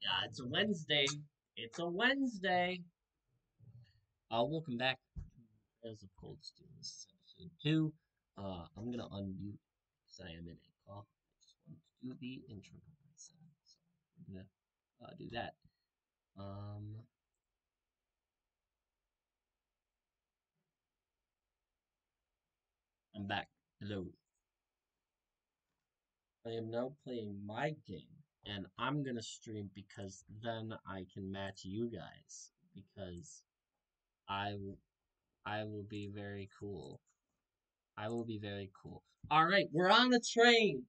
Yeah, it's a Wednesday. It's a Wednesday. Welcome back to Trails of Cold Steel. This is episode 2. I'm gonna unmute because I am in a call. I just wanted to do the intro myself, so I'm gonna do that. I'm back. Hello. I am now playing my game, and I'm gonna stream because then I can match you guys, because I will be very cool. I will be very cool. Alright, we're on the train!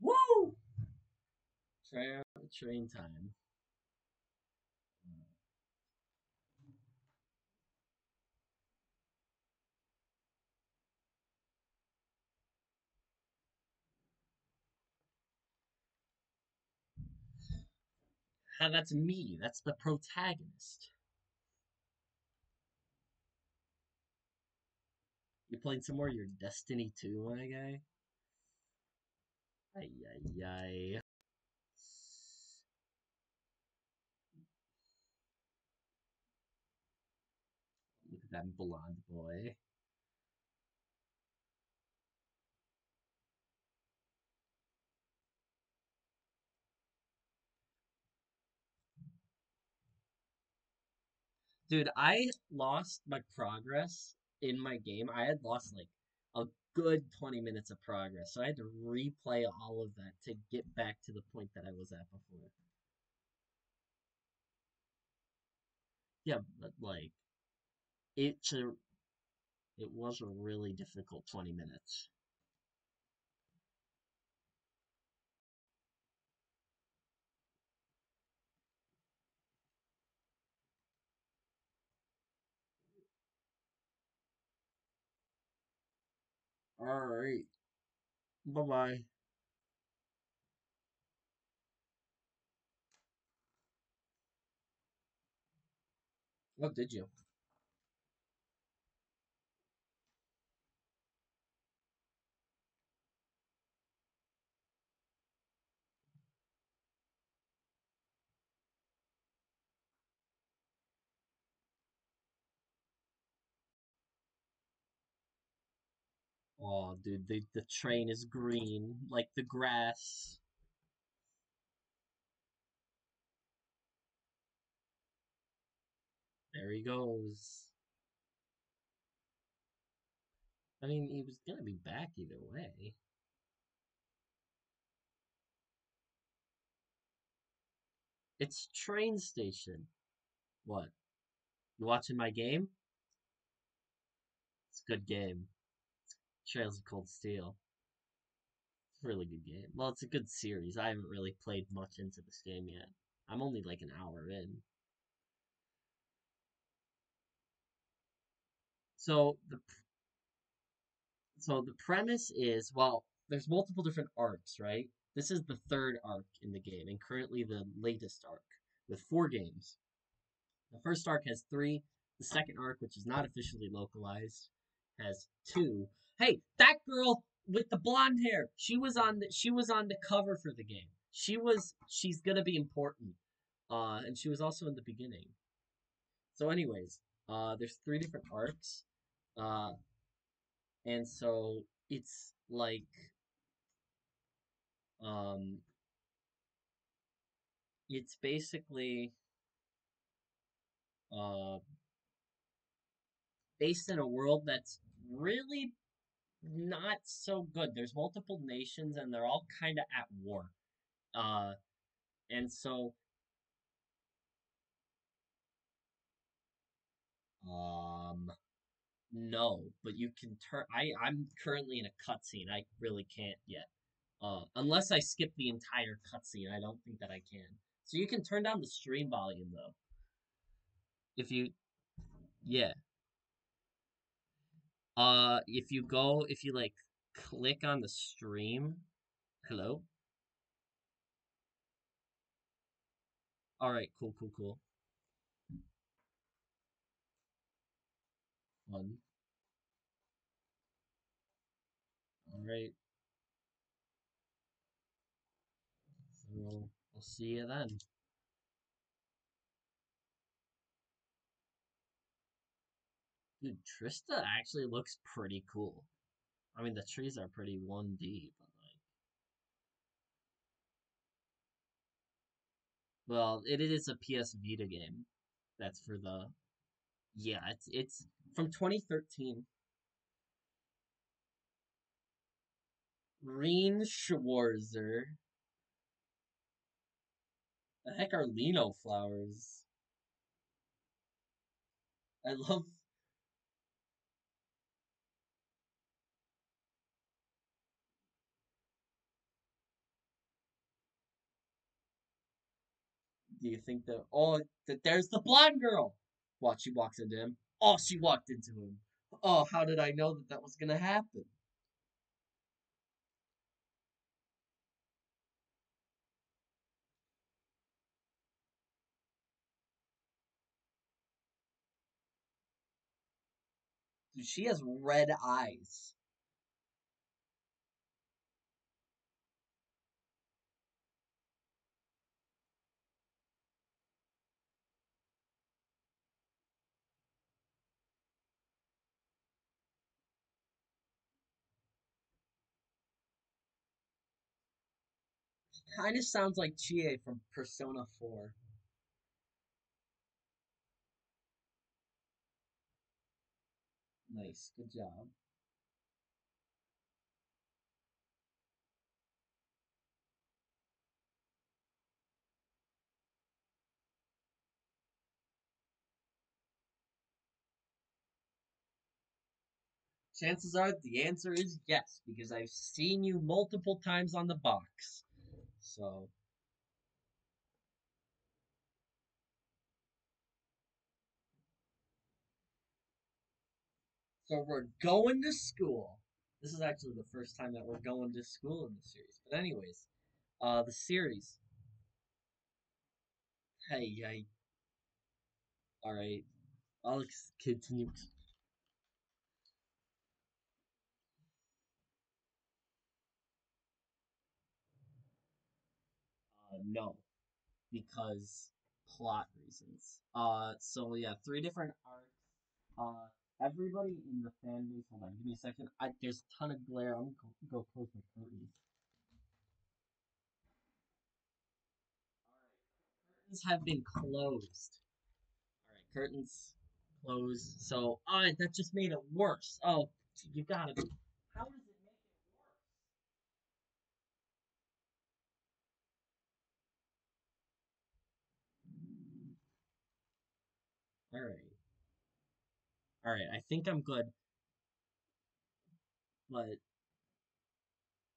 Woo! Train time. That's me. That's the protagonist. You played some more of your Destiny 2, my guy? Ay, ay, ay. Look at that blonde boy. Dude, I lost my progress in my game. I had lost, like, a good 20 minutes of progress, so I had to replay all of that to get back to the point that I was at before. Yeah, but, like, it was a really difficult 20 minutes. Alright. Bye-bye. What did you? Oh, dude, the train is green, like the grass. There he goes. I mean, he was gonna be back either way. It's train station. What? You watching my game? It's a good game. Trails of Cold Steel. It's a really good game. Well, it's a good series. I haven't really played much into this game yet. I'm only like an hour in. So the premise is, well, there's multiple different arcs, right? This is the third arc in the game, and currently the latest arc, with 4 games. The first arc has 3. The second arc, which is not officially localized, has 2. Hey, that girl with the blonde hair, she was on the cover for the game. She's gonna be important. And she was also in the beginning. So anyways, there's 3 different arcs. And so it's like it's basically based in a world that's really not so good. There's multiple nations, and they're all kind of at war. And so... No, but you can turn... I'm currently in a cutscene. I really can't yet. Unless I skip the entire cutscene. I don't think that I can. So you can turn down the stream volume, though. If you... Yeah. If you, like, click on the stream... Hello? Alright, cool. Fun. Alright. So We'll see you then. Dude, Trista actually looks pretty cool. I mean, the trees are pretty 1D, but like... Well, it is a PS Vita game. That's for the... Yeah, it's from 2013. Rean Schwarzer. The heck are Lino flowers? I love... Do you think that... Oh, there's the blonde girl! Watch, she walks into him. Oh, she walked into him. Oh, how did I know that that was gonna happen? Dude, she has red eyes. Kind of sounds like Chie from Persona 4. Nice, good job. Chances are the answer is yes, because I've seen you multiple times on the box. So, we're going to school. This is actually the first time that we're going to school in the series. But anyways, the series. Hey, all right, I'll continue. No, because plot reasons. So yeah, 3 different arcs. Everybody in the fan base. Hold on, give me a second. There's a ton of glare. I'm gonna go close my curtains. All right, curtains have been closed. All right, curtains closed. So all right, that just made it worse. Oh, you gotta be. How does it? Alright. Alright, I think I'm good. But...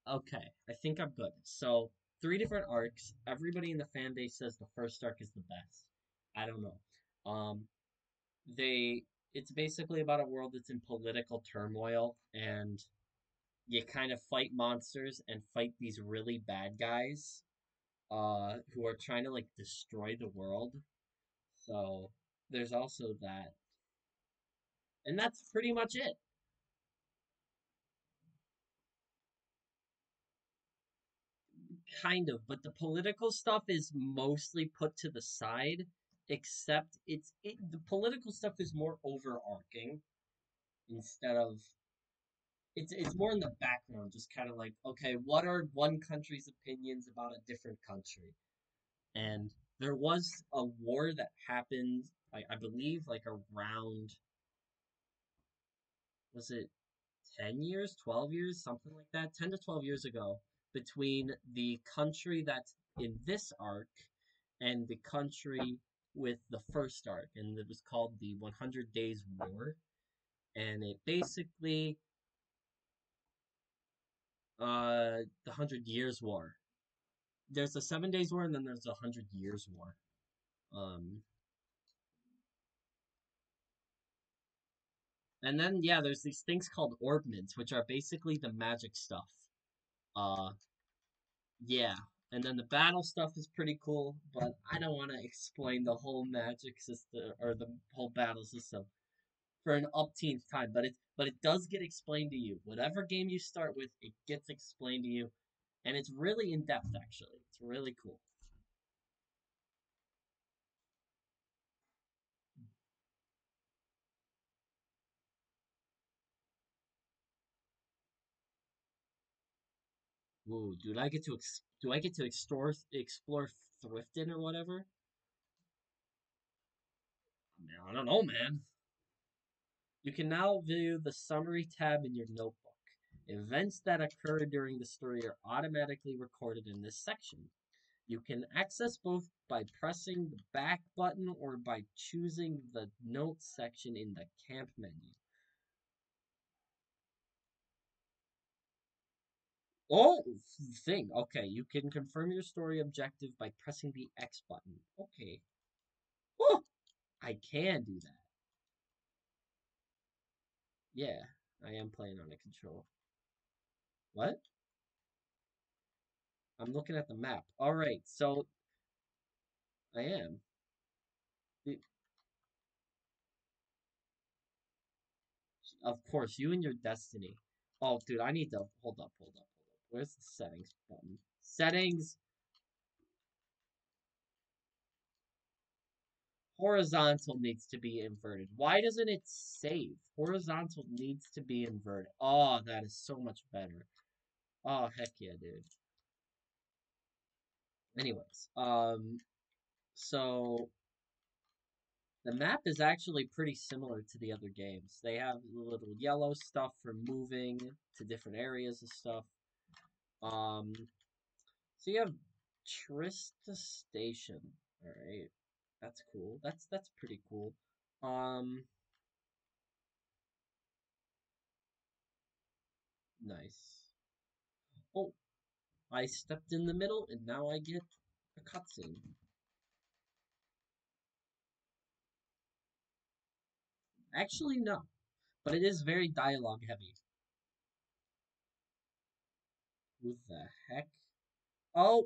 Okay, I think I'm good. So, 3 different arcs. Everybody in the fan base says the first arc is the best. I don't know. It's basically about a world that's in political turmoil, and you kind of fight monsters and fight these really bad guys, who are trying to, like, destroy the world. So... There's also that. And that's pretty much it. Kind of, but the political stuff is mostly put to the side, except the political stuff is more overarching instead of it's more in the background, just kind of like, okay, what are one country's opinions about a different country? And there was a war that happened, I believe, like around, was it 10 years, 12 years, something like that, 10 to 12 years ago, between the country that's in this arc and the country with the first arc, and it was called the 100 Days War, and it basically, the 100 Years War. There's the 7 Days War, and then there's the 100 Years War. And then, yeah, there's these things called Orbments, which are basically the magic stuff. Yeah. And then the battle stuff is pretty cool, but I don't want to explain the whole magic system, or the whole battle system, for an upteenth time. But it does get explained to you. Whatever game you start with, it gets explained to you. And it's really in-depth, actually. It's really cool. Ooh, dude, do I get to explore Thrifton or whatever? Man, I don't know, man. You can now view the summary tab in your notebook. Events that occur during the story are automatically recorded in this section. You can access both by pressing the back button or by choosing the notes section in the camp menu. Oh, thing. Okay, you can confirm your story objective by pressing the X button. Okay. Oh, I can do that. Yeah, I am playing on a control. What? I'm looking at the map. All right, so I am. Of course, you and your destiny. Oh, dude, I need to hold up. Where's the settings button? Settings. Horizontal needs to be inverted. Why doesn't it save? Horizontal needs to be inverted. Oh, that is so much better. Oh, heck yeah, dude. Anyways, so the map is actually pretty similar to the other games. They have little yellow stuff for moving to different areas and stuff. So you have Trista Station. All right, that's cool. That's pretty cool. Nice. Oh, I stepped in the middle, and now I get a cutscene. Actually, no, but it is very dialogue heavy. Who the heck? Oh,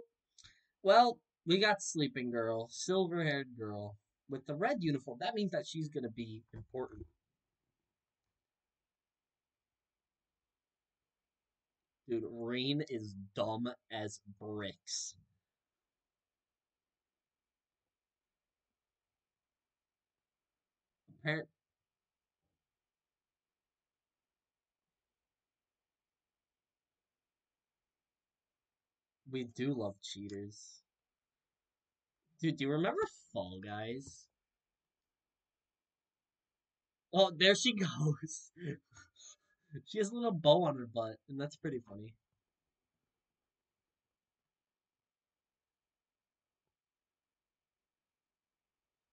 well, we got Sleeping Girl, silver-haired girl, with the red uniform. That means that she's going to be important. Dude, Rean is dumb as bricks. Apparently. We do love cheaters. Dude, do you remember Fall Guys? Oh, there she goes. She has a little bow on her butt, and that's pretty funny.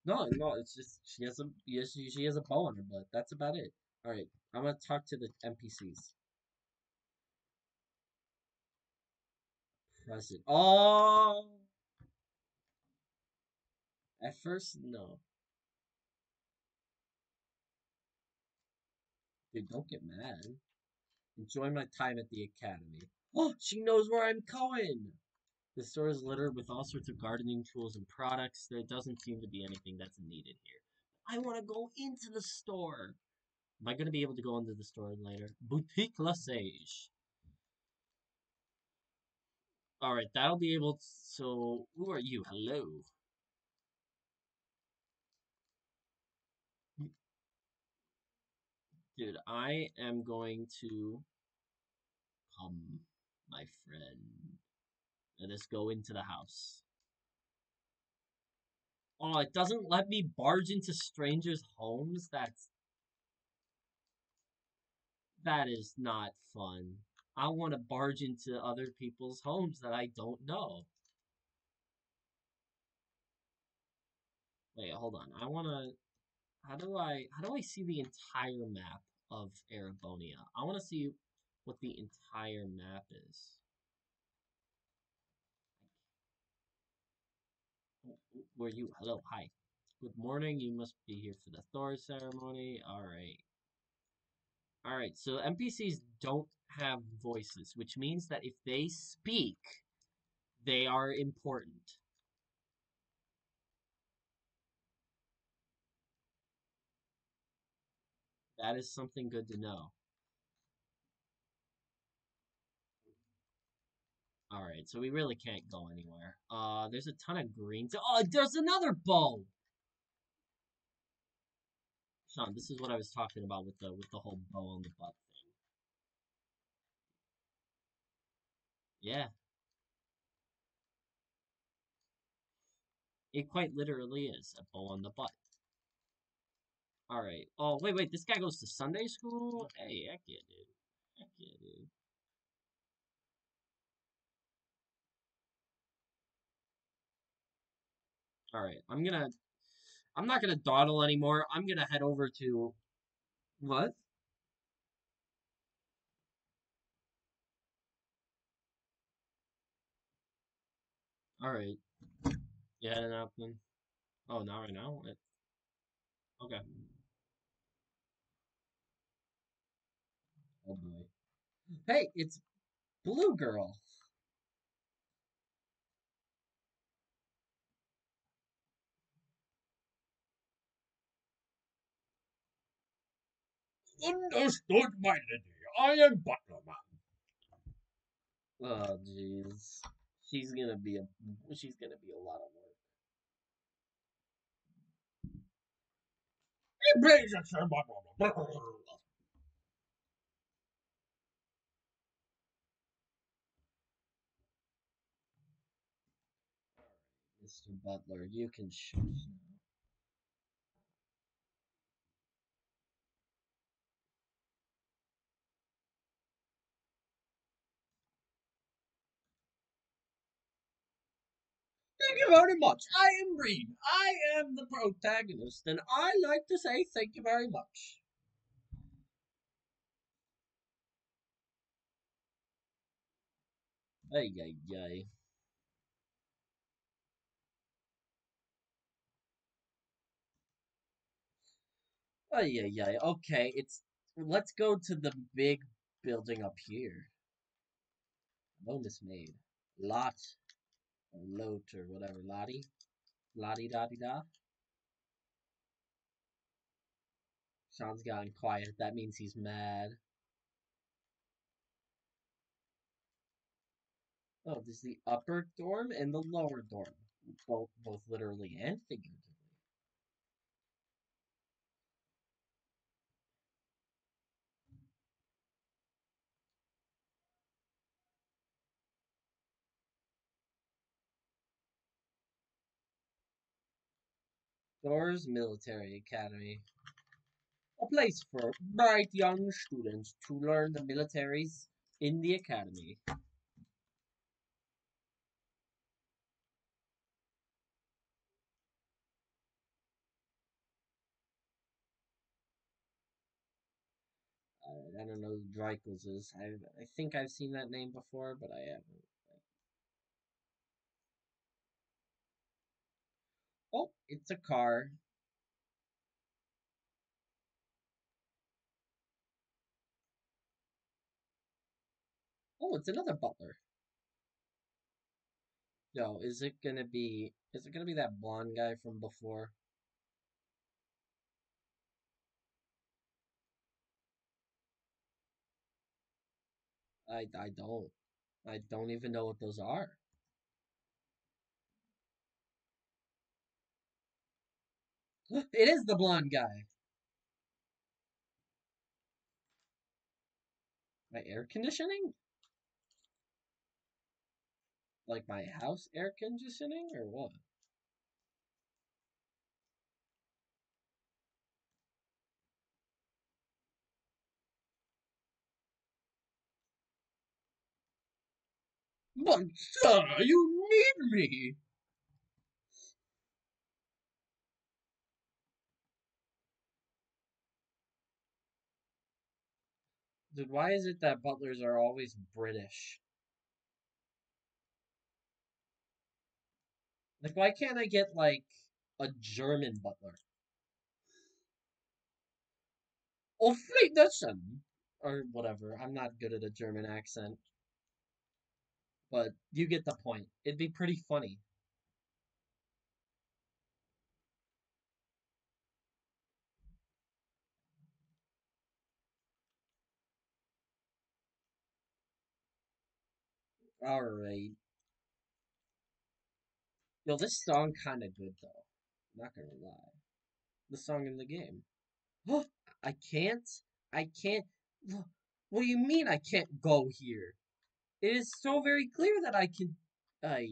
No, it's just she has a bow on her butt. That's about it. All right, I'm gonna talk to the NPCs. Present. Oh! At first, no. Dude, don't get mad. Enjoy my time at the academy. Oh, she knows where I'm going! The store is littered with all sorts of gardening tools and products. There doesn't seem to be anything that's needed here. I want to go into the store! Am I going to be able to go into the store later? Boutique Lesage. Alright, that'll be able to... So, who are you? Hello. Dude, I am going to come, my friend. Let us go into the house. Oh, it doesn't let me barge into strangers' homes? That is not fun. I want to barge into other people's homes that I don't know. Wait, hold on. I want to... How do I see the entire map of Erebonia? I want to see what the entire map is. Where you? Hello, hi. Good morning. You must be here for the Thor ceremony. Alright. Alright, so NPCs don't have voices, which means that if they speak, they are important. That is something good to know. Alright, so we really can't go anywhere. There's a ton of greens. Oh, there's another bow! Sean, this is what I was talking about with the whole bow on the butt thing. Yeah. It quite literally is a bow on the butt. Alright. Oh, wait, this guy goes to Sunday school? Hey, heck yeah, dude. Heck yeah, dude. Alright, I'm not gonna dawdle anymore. I'm gonna head over to... What? Alright. Yeah, an open. Oh, not right now? Okay. Oh boy. Hey, it's Blue Girl! Understood, my lady. I am Butler Man. Oh, jeez. She's gonna be a lot of work. Mr. Butler, you can shoot now. Thank you very much. I am Rean. I am the protagonist, and I like to say thank you very much. Ay, ay, ay. Ay, ay, ay. Okay, let's go to the big building up here. Bonus made. Lot. Lot or whatever, Lottie. Lottie da di da. Sean's gotten quiet. That means he's mad. Oh, there's the upper dorm and the lower dorm. Both literally and figuratively. Thor's Military Academy. A place for bright young students to learn the militaries in the academy. I don't know who Dreykus is. I think I've seen that name before, but I haven't. Oh, it's a car. Oh, it's another butler. Yo, is it gonna be that blonde guy from before? I don't even know what those are. It is the blonde guy. My air conditioning? Like my house air conditioning or what? But sir, you need me. Dude, why is it that butlers are always British? Like, why can't I get, like, a German butler? Oh, fleet Dutchen! Or whatever. I'm not good at a German accent. But you get the point. It'd be pretty funny. Alright. Yo, this song kinda good though. Not gonna lie. The song in the game. Oh, I can't. What do you mean I can't go here? It is so very clear that I can... Ay.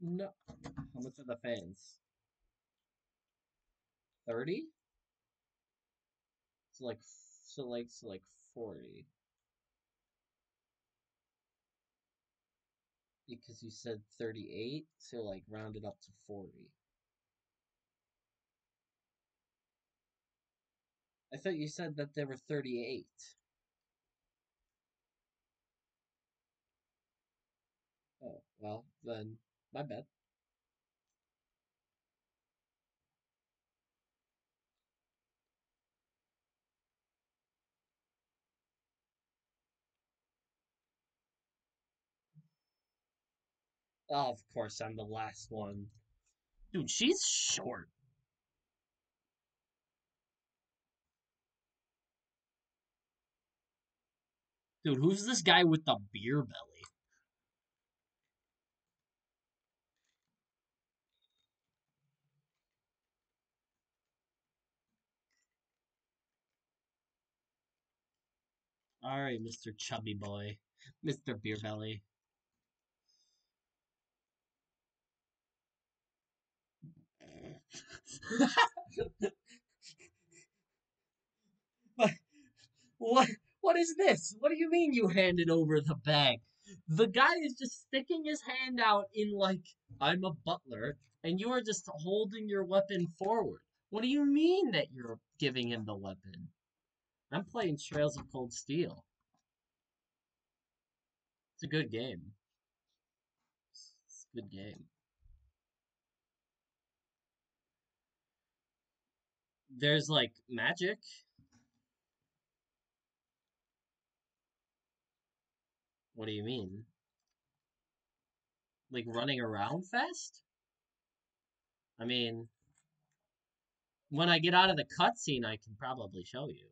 No. How much are the fans? 30? So like 40. Because you said 38, so like round it up to 40. I thought you said that there were 38. Oh, well, then, my bad. Oh, of course, I'm the last one. Dude, she's short. Dude, who's this guy with the beer belly? Alright, Mr. Chubby Boy. Mr. Beer Belly. What is this? What do you mean you handed over the bag? The guy is just sticking his hand out in like, I'm a butler, and you are just holding your weapon forward. What do you mean that you're giving him the weapon? I'm playing Trails of Cold Steel. It's a good game. It's a good game. There's, like, magic. What do you mean? Like, running around fast? I mean, when I get out of the cutscene, I can probably show you.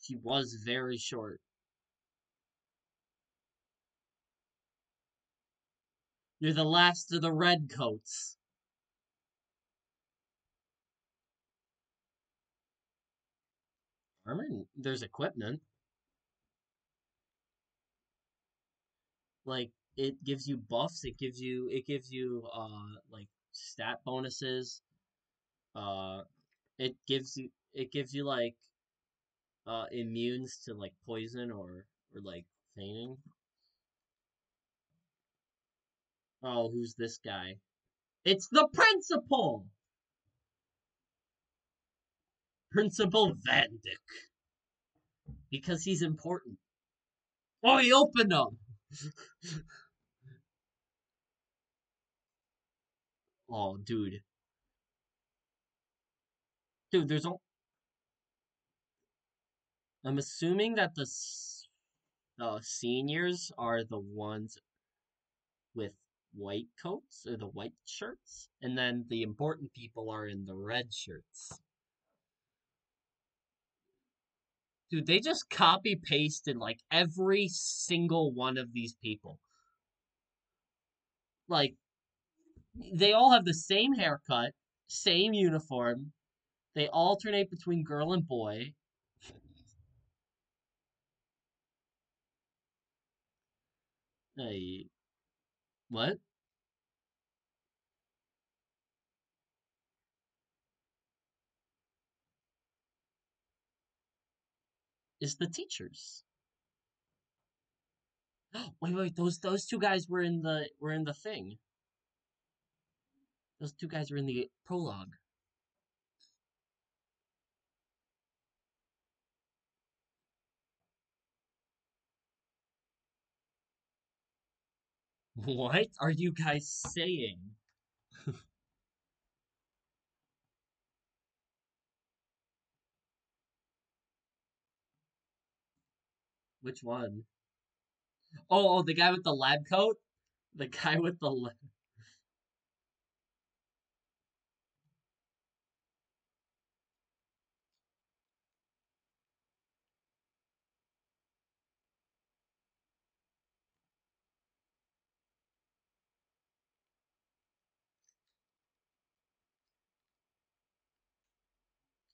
She was very short. You're the last of the redcoats. Armor? There's equipment. Like, it gives you buffs, it gives you like stat bonuses. It gives you like immunes to like poison or like feigning. Oh, who's this guy? It's the principal! Principal Vandick. Because he's important. Oh, he opened up! Oh, dude. Dude, there's all... I'm assuming that the seniors are the ones with white coats or the white shirts, and then the important people are in the red shirts. Dude, they just copy pasted like every single one of these people. Like, they all have the same haircut, same uniform. They alternate between girl and boy. Hey, what? Is the teachers. Wait, those two guys were in the thing. Those two guys were in the prologue. What are you guys saying? Which one? Oh, the guy with the lab coat? The guy with the lab...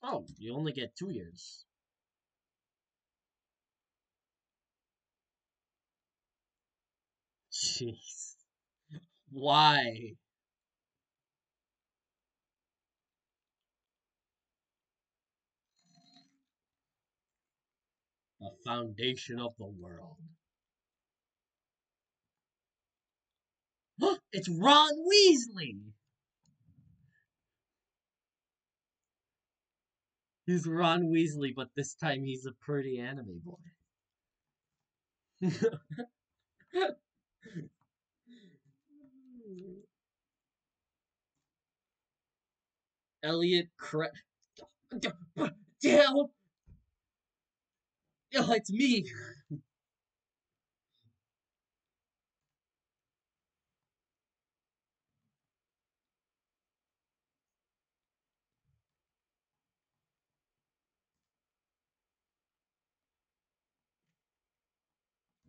Oh, you only get 2 years. Jeez. Why? The foundation of the world. It's Ron Weasley! He's Ron Weasley, but this time he's a pretty anime boy. Elliot Damn! Oh, it's me!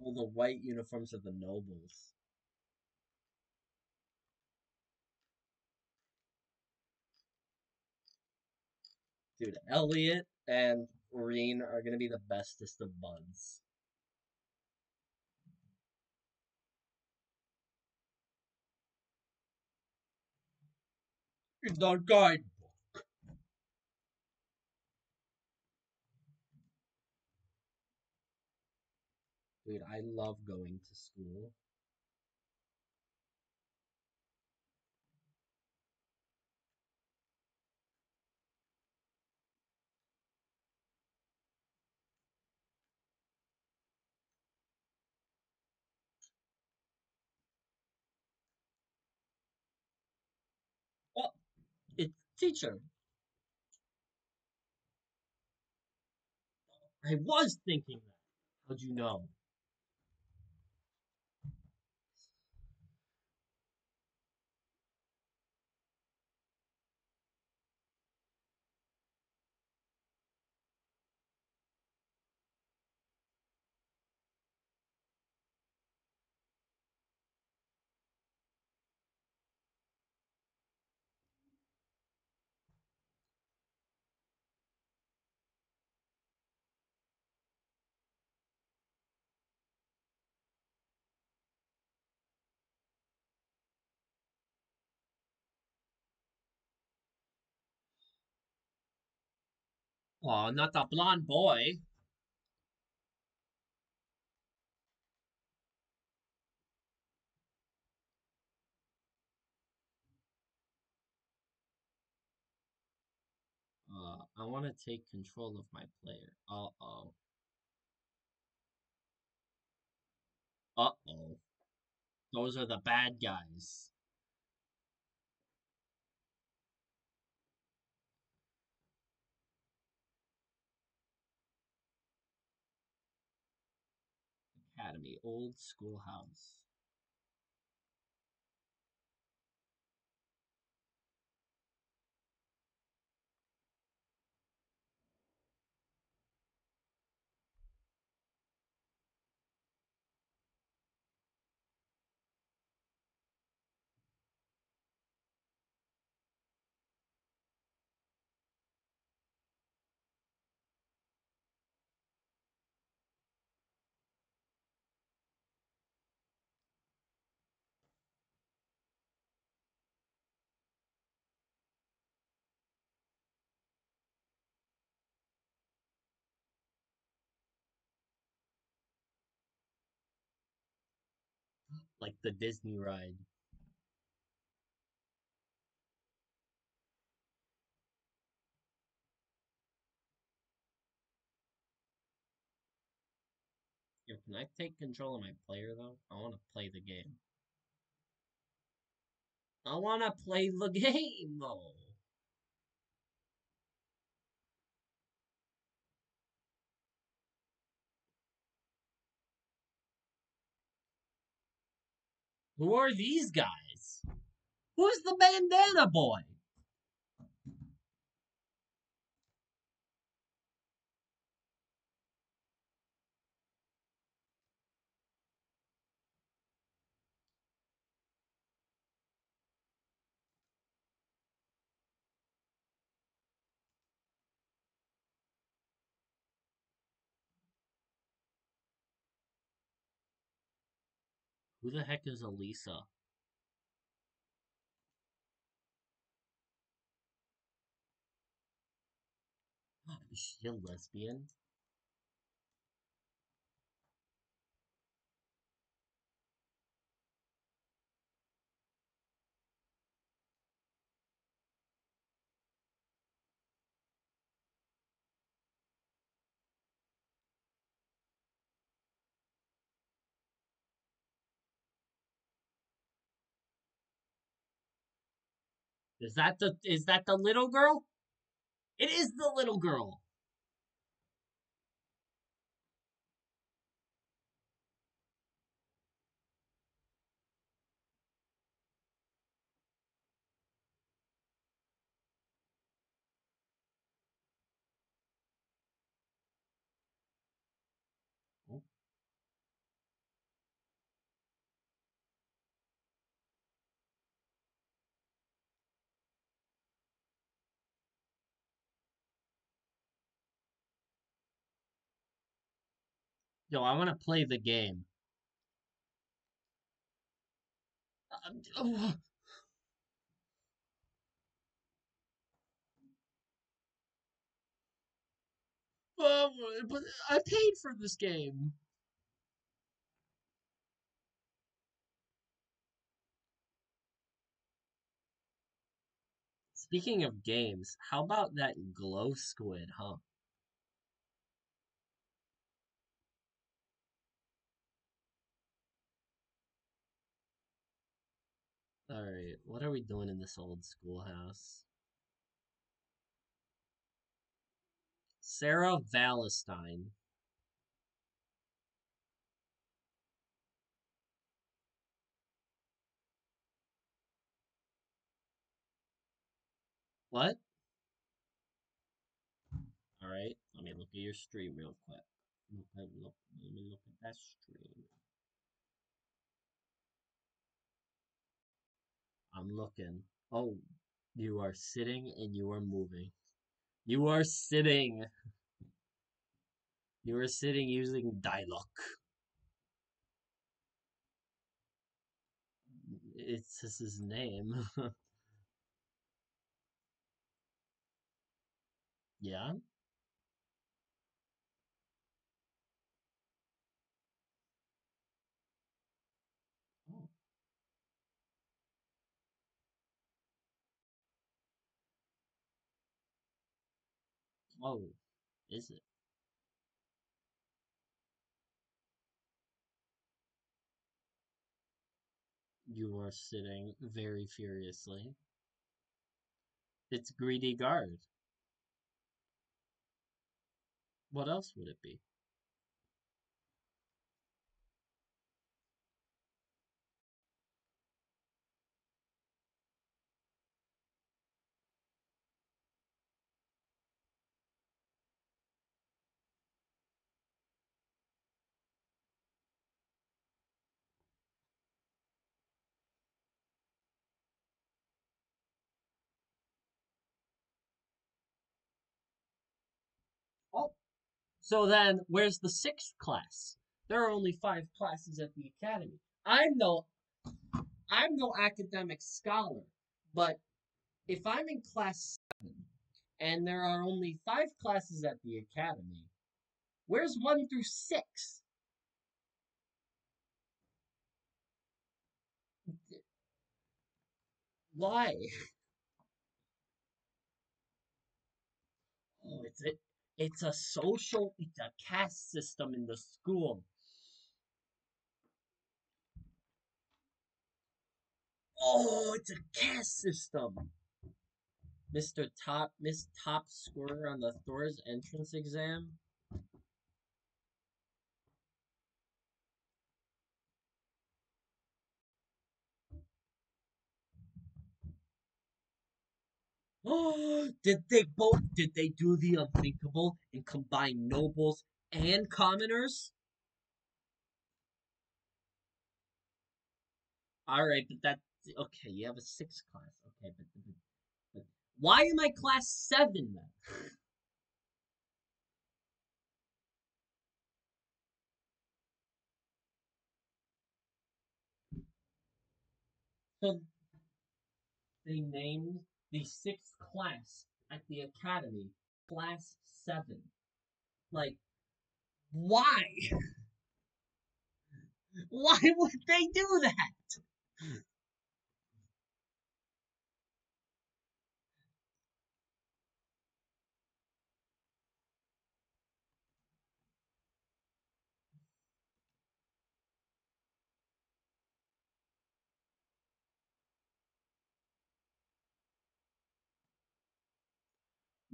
All the white uniforms of the nobles. Dude, Elliot and Rean are gonna be the bestest of buds. It's our guidebook. Dude, I love going to school. Teacher, I was thinking that. How'd you know? Oh, not the blonde boy. I want to take control of my player. Uh-oh. Uh-oh. Those are the bad guys. Academy, old schoolhouse. Like the Disney ride. Yo, can I take control of my player though? I want to play the game. I want to play the game though. Who are these guys? Who's the bandana boy? Who the heck is Elisa? Is she a lesbian? Is that the little girl? It is the little girl. Yo, I want to play the game. Oh. But I paid for this game. Speaking of games, how about that glow squid, huh? Alright, what are we doing in this old schoolhouse? Sarah Valestine. What? Alright, let me look at your stream real quick. Let me look at that stream. I'm looking. Oh, you are sitting and you are moving. You are sitting. You are sitting using dialogue. It's just his name. Yeah? Oh, is it? You are sitting very furiously. It's Greedy Guard. What else would it be? So then, where's the 6th class? There are only 5 classes at the academy. I'm no academic scholar, but if I'm in class 7, and there are only 5 classes at the academy, where's 1 through 6? Why? Oh, it's it. It's a caste system in the school. Oh, it's a caste system. Miss Top Scorer on the Thor's entrance exam. Oh, did they do the unthinkable and combine nobles and commoners? Alright, but that's okay, you have a 6th class. Okay, but why am I class 7 then? They named the sixth class at the academy Class VII. Like, why? Why would they do that?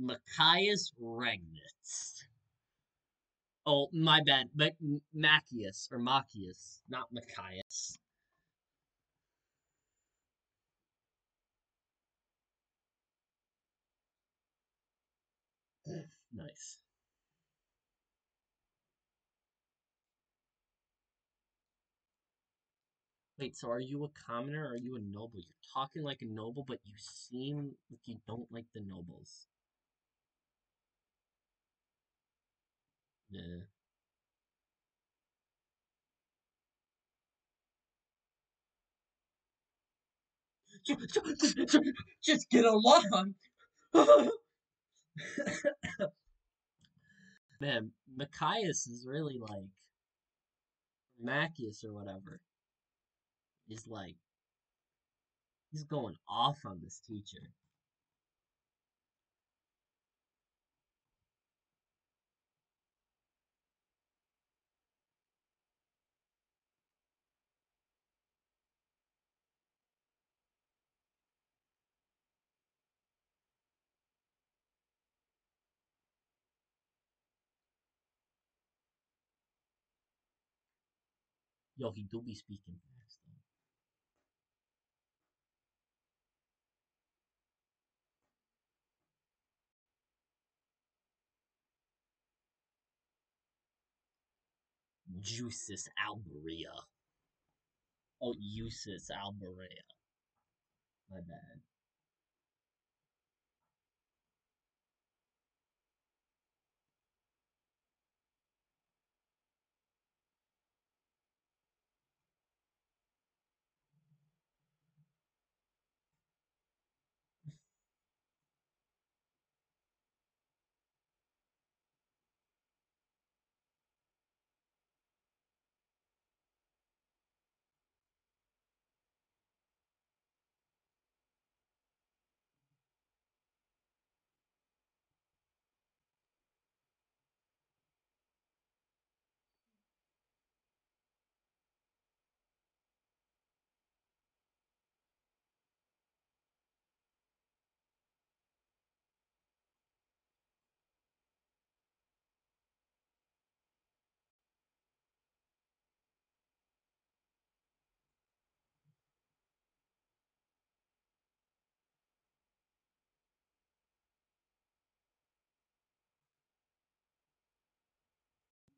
Machias Regnitz. Oh, my bad. But Machias, or Machias, not Machias. Nice. Wait, so are you a commoner or are you a noble? You're talking like a noble, but you seem like you don't like the nobles. Yeah. Just get along. Man, Machias is really like Machias or whatever. He's like, he's going off on this teacher. Yo, he do be speaking fast, though. Jusis Albarea. Oh, Jusis Albarea. My bad.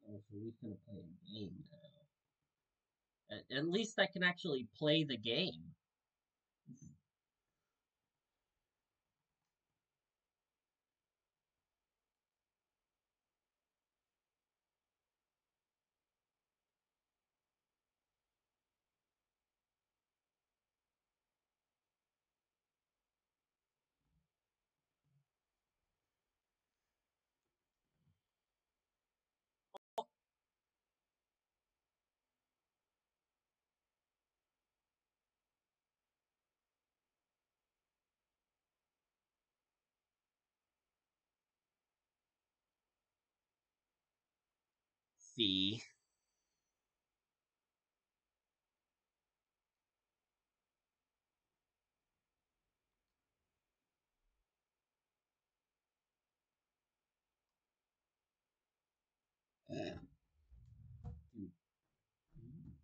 So we can play a game now. At least I can actually play the game. See.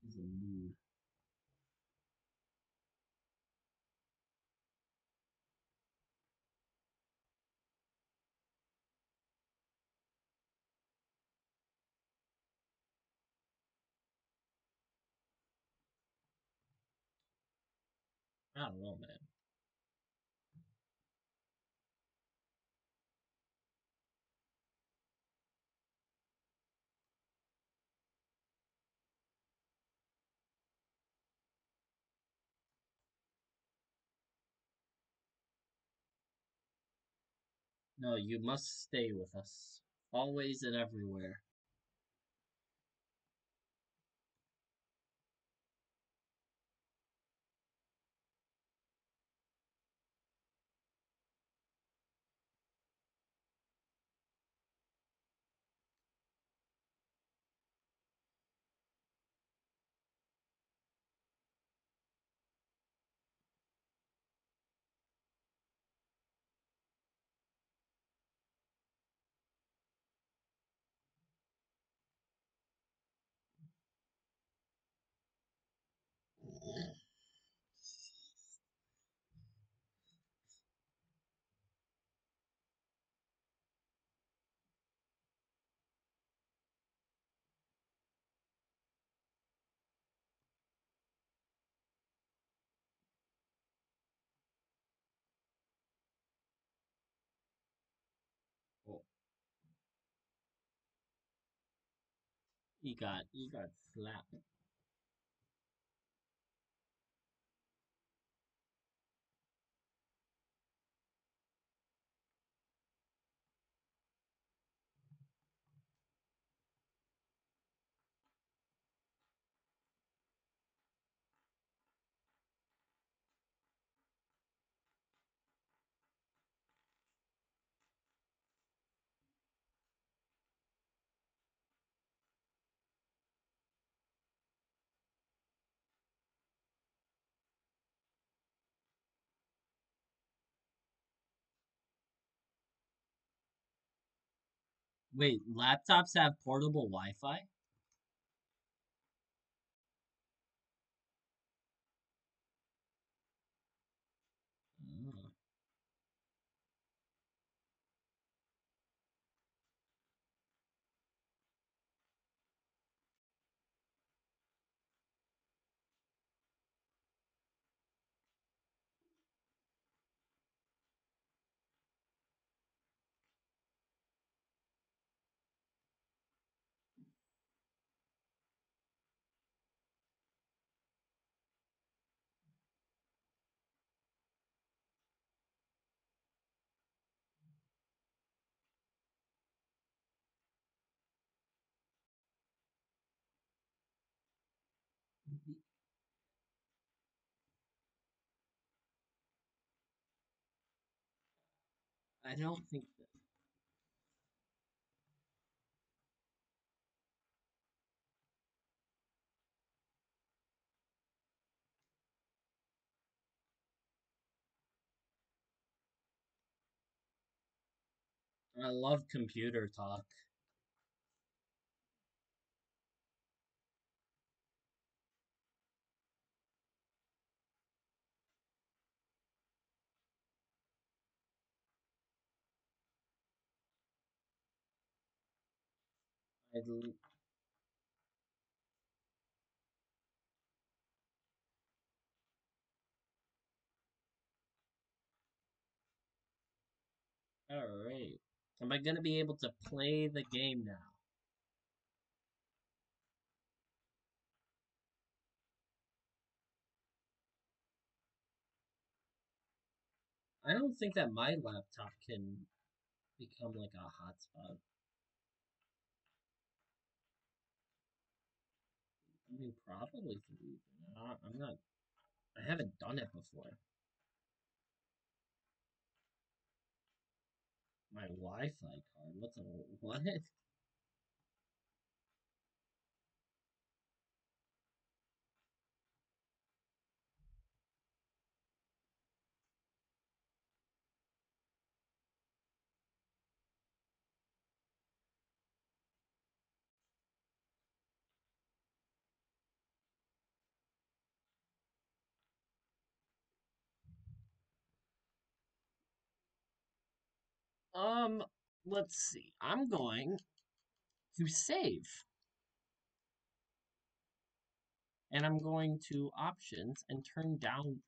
Is a mood. I don't know, man. No, you must stay with us. Always and everywhere. He got slapped. Wait, laptops have portable Wi-Fi? Oh. I don't think that. I love computer talk. Alright. Am I gonna be able to play the game now? I don't think that my laptop can become like a hotspot. I mean, probably could be. I'm not. I haven't done it before. My Wi-Fi card. What the what? Let's see. I'm going to save. And I'm going to options and turn down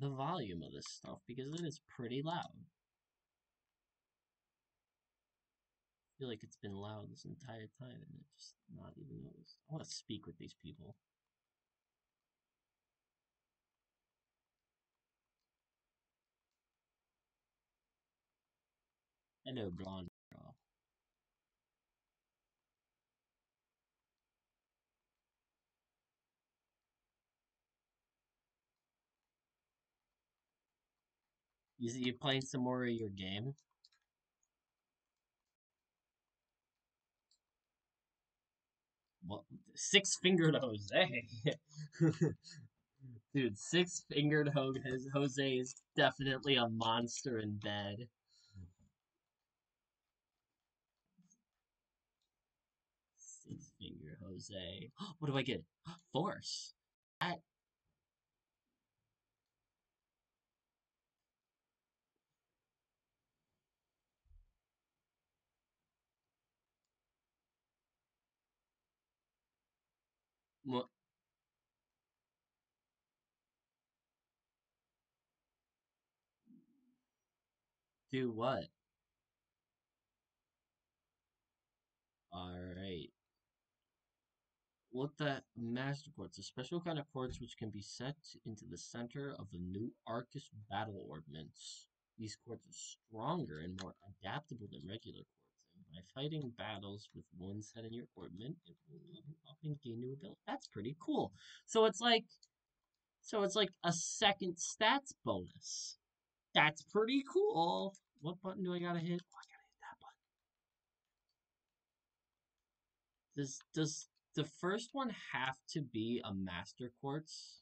the volume of this stuff because it is pretty loud. I feel like it's been loud this entire time and it just not even noticed. I want to speak with these people. I know blonde girl. You playing some more of your game? Well, six-fingered Jose. Dude, six-fingered Jose is definitely a monster in bed. Six-fingered Jose. What do I get? Force. What? Do what? Alright. What the Master Quartz? A special kind of quartz which can be set into the center of the new Arcus battle ordnance. These quartz are stronger and more adaptable than regular quartz. By fighting battles with one set in your orbment, it will level up and gain new ability. That's pretty cool. So it's like a second stats bonus. That's pretty cool. What button do I gotta hit? Oh, I gotta hit that button. Does the first one have to be a Master Quartz?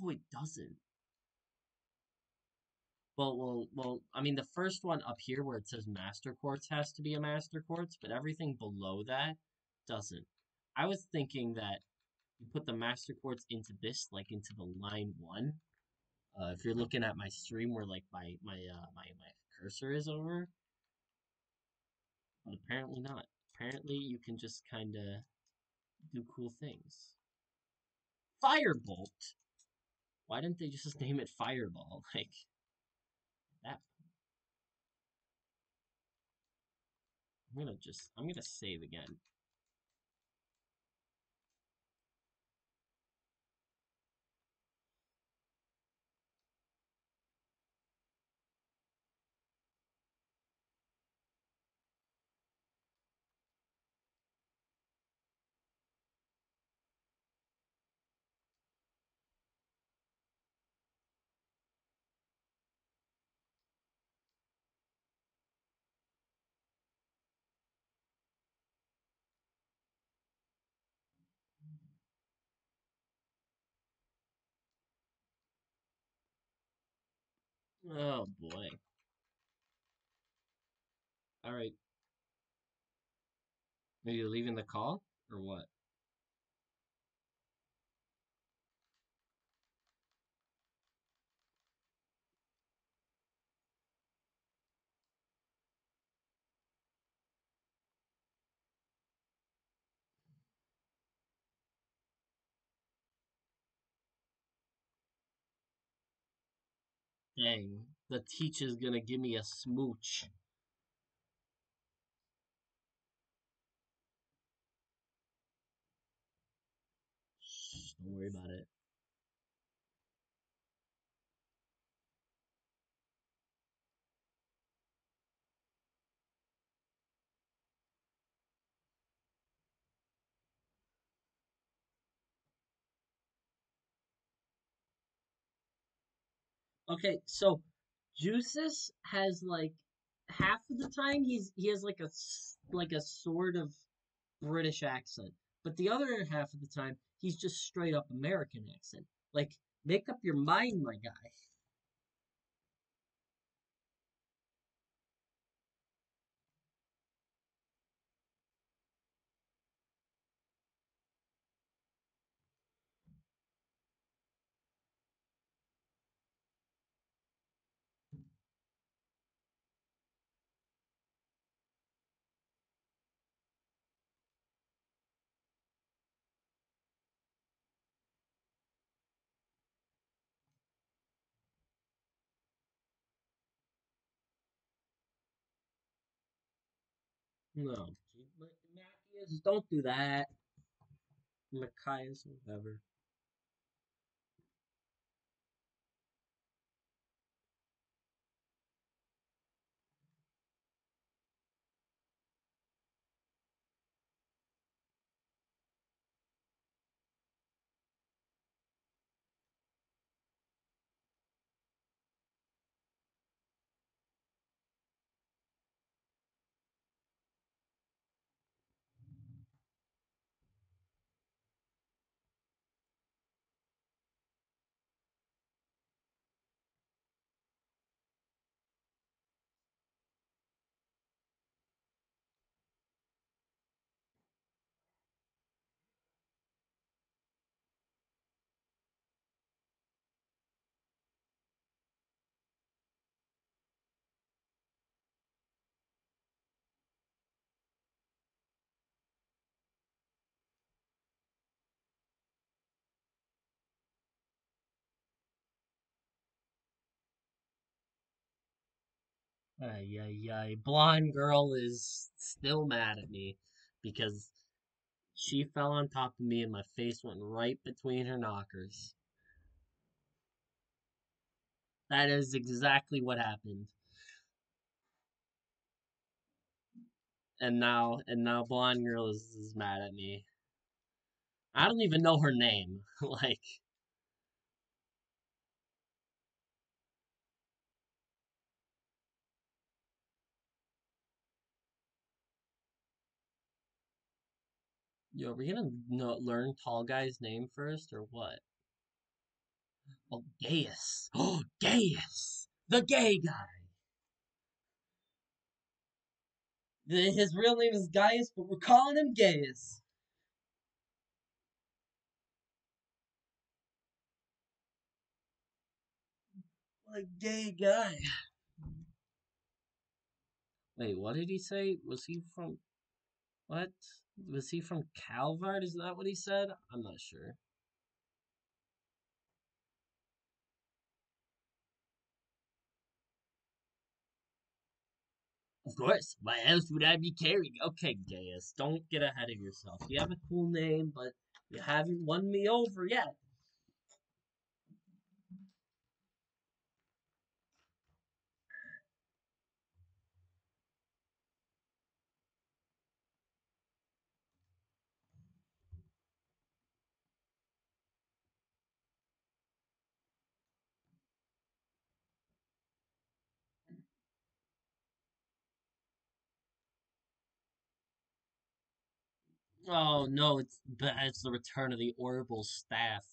Oh, it doesn't. Well, I mean, the first one up here where it says Master Quartz has to be a Master Quartz, but everything below that doesn't. I was thinking that you put the Master Quartz into this, like into the line one. If you're looking at my stream where like my cursor is over, but apparently not. Apparently, you can just kind of do cool things. Firebolt. Why didn't they just name it Fireball? Like. That. I'm gonna save again. Oh boy. Alright. Are you leaving the call or what? Dang, the teacher's gonna give me a smooch. Shh, don't worry about it. Okay, so Jusis has like half of the time he has like a sort of British accent, but the other half of the time he's just straight up American accent. Like, make up your mind, my guy. No, Machias, don't do that. Machias, whatever. Blonde girl is still mad at me because she fell on top of me and my face went right between her knockers. That is exactly what happened. And now blonde girl is mad at me. I don't even know her name. Like, yo, are we gonna learn tall guy's name first or what? Oh, Gaius. Oh, Gaius! The gay guy! His real name is Gaius, but we're calling him Gaius. What a gay guy. Wait, what did he say? Was he from... what? Was he from Calvard? Is that what he said? I'm not sure. Of course. Why else would I be carrying? Okay, Gaius, don't get ahead of yourself. You have a cool name, but you haven't won me over yet. Oh no, it's the return of the Orbital staff.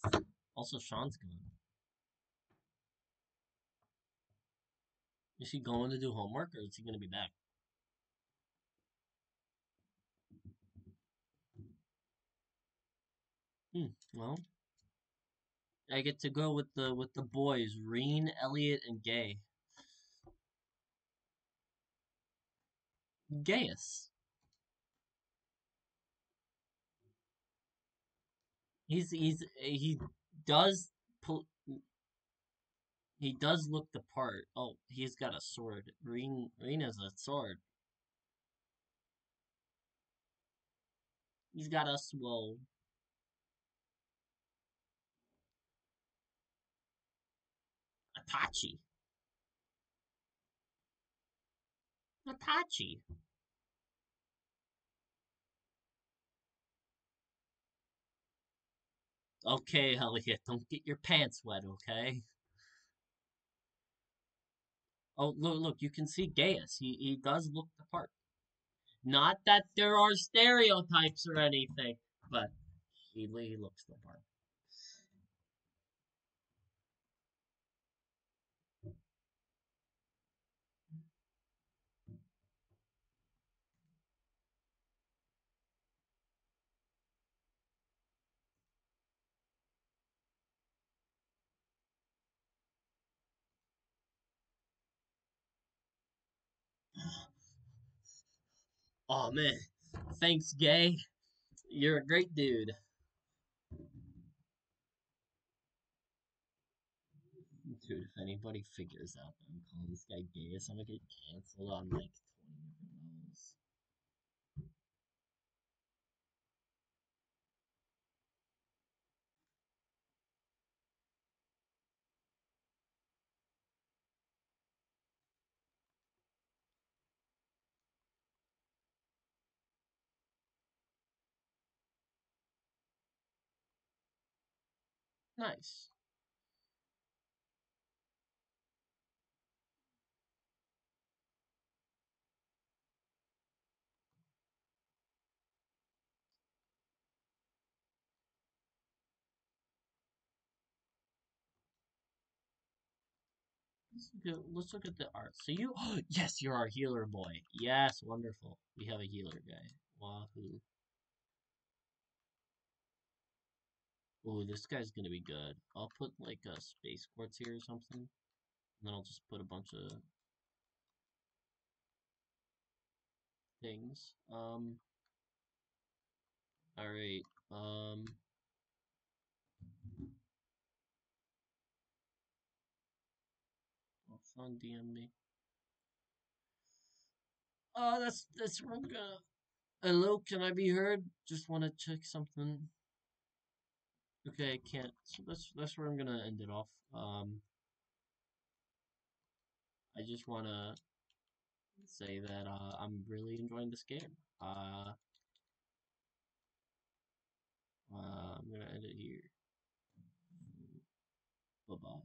Also, Sean's gone. Is he going to do homework or is he going to be back? Well, I get to go with the boys, Rean, Elliot, and Gay. Gaius. He does look the part. Oh, he's got a sword. Rean has a sword. He's got a swole. Itachi. Okay, Elliot, don't get your pants wet, okay? Oh, look, you can see Gaius. He does look the part. Not that there are stereotypes or anything, but he looks the part. Oh man, thanks, Gay. You're a great dude. Dude, if anybody figures out that I'm calling this guy Gaius, I'm gonna get canceled on like 20 levels. Nice. Let's look at the art. So you, oh, yes, you're our healer boy. Yes, wonderful. We have a healer guy. Wahoo. Ooh, this guy's gonna be good. I'll put like a space quartz here or something. And then I'll just put a bunch of things. Alright. Sean DM me. That's wrong. Hello, can I be heard? Just want to check something. Okay, I can't. So that's where I'm gonna end it off. I just want to say that I'm really enjoying this game. I'm gonna end it here. Bye-bye.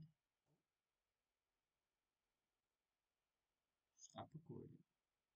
Stop recording.